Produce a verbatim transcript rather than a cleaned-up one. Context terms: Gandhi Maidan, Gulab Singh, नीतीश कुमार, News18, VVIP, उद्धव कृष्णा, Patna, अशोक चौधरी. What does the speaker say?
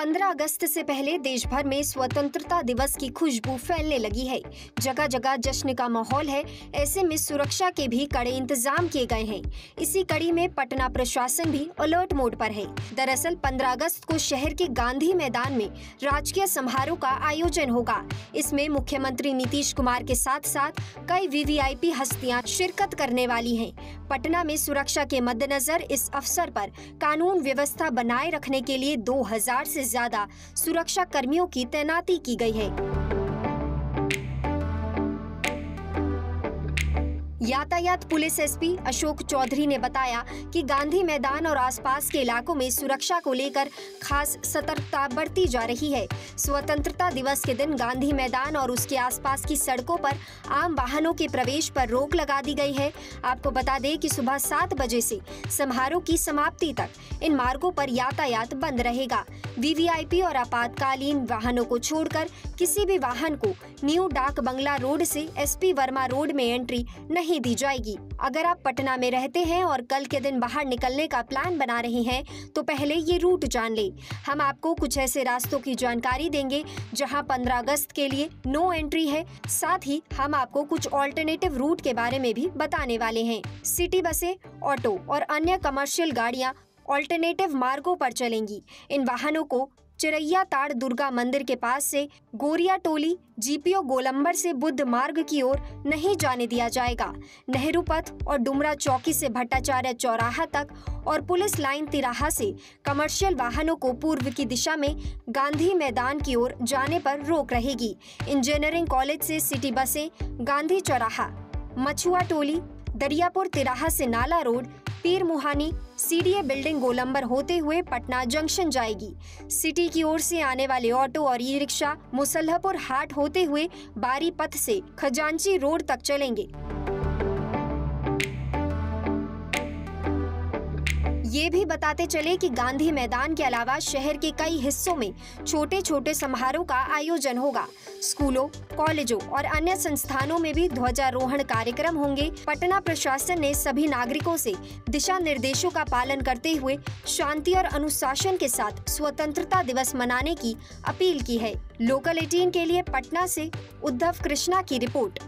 पंद्रह अगस्त से पहले देश भर में स्वतंत्रता दिवस की खुशबू फैलने लगी है। जगह जगह जश्न का माहौल है। ऐसे में सुरक्षा के भी कड़े इंतजाम किए गए हैं। इसी कड़ी में पटना प्रशासन भी अलर्ट मोड पर है। दरअसल पंद्रह अगस्त को शहर के गांधी मैदान में राजकीय समारोह का आयोजन होगा। इसमें मुख्यमंत्री नीतीश कुमार के साथ साथ कई वी वी आई पी हस्तियां शिरकत करने वाली हैं। पटना में सुरक्षा के मद्देनजर इस अवसर पर कानून व्यवस्था बनाए रखने के लिए दो हज़ार से ज्यादा सुरक्षा कर्मियों की तैनाती की गई है। यातायात police S P अशोक चौधरी ने बताया कि गांधी मैदान और आसपास के इलाकों में सुरक्षा को लेकर खास सतर्कता बरती जा रही है। स्वतंत्रता दिवस के दिन गांधी मैदान और उसके आसपास की सड़कों पर आम वाहनों के प्रवेश पर रोक लगा दी गई है। आपको बता दें कि सुबह सात बजे से समारोह की समाप्ति तक इन मार्गों पर यातायात बंद रहेगा। वी वी आई पी और आपातकालीन वाहनों को छोड़कर किसी भी वाहन को न्यू डाक बंगला रोड से एस पी वर्मा रोड में एंट्री नहीं दी जाएगी। अगर आप पटना में रहते हैं और कल के दिन बाहर निकलने का प्लान बना रहे हैं तो पहले ये रूट जान लें। हम आपको कुछ ऐसे रास्तों की जानकारी देंगे जहां पंद्रह अगस्त के लिए नो एंट्री है। साथ ही हम आपको कुछ ऑल्टरनेटिव रूट के बारे में भी बताने वाले हैं। सिटी बसें, ऑटो और अन्य कमर्शियल गाड़ियां ऑल्टरनेटिव मार्गों पर चलेंगी। इन वाहनों को चिरैया ताड़ दुर्गा मंदिर के पास से गोरिया टोली, जी पी ओ गोलंबर से बुद्ध मार्ग की ओर नहीं जाने दिया जाएगा। नेहरू पथ और डुमरा चौकी से भट्टाचार्य चौराहा तक और पुलिस लाइन तिराहा से कमर्शियल वाहनों को पूर्व की दिशा में गांधी मैदान की ओर जाने पर रोक रहेगी। इंजीनियरिंग कॉलेज से सिटी बसें गांधी चौराहा, मछुआ टोली, दरियापुर तिराहा से Nala road, Pir Muhani, C D A building Golambar होते हुए पटना जंक्शन जाएगी। सिटी की ओर से आने वाले ऑटो और ई रिक्शा मुसल्हपुर हाट होते हुए बारी पथ से खजांची रोड तक चलेंगे। ये भी बताते चले कि गांधी मैदान के अलावा शहर के कई हिस्सों में छोटे छोटे समारोह का आयोजन होगा। स्कूलों, कॉलेजों और अन्य संस्थानों में भी ध्वजारोहण कार्यक्रम होंगे। पटना प्रशासन ने सभी नागरिकों से दिशा निर्देशों का पालन करते हुए शांति और अनुशासन के साथ स्वतंत्रता दिवस मनाने की अपील की है। लोकल अठारह के लिए पटना से उद्धव कृष्णा की रिपोर्ट।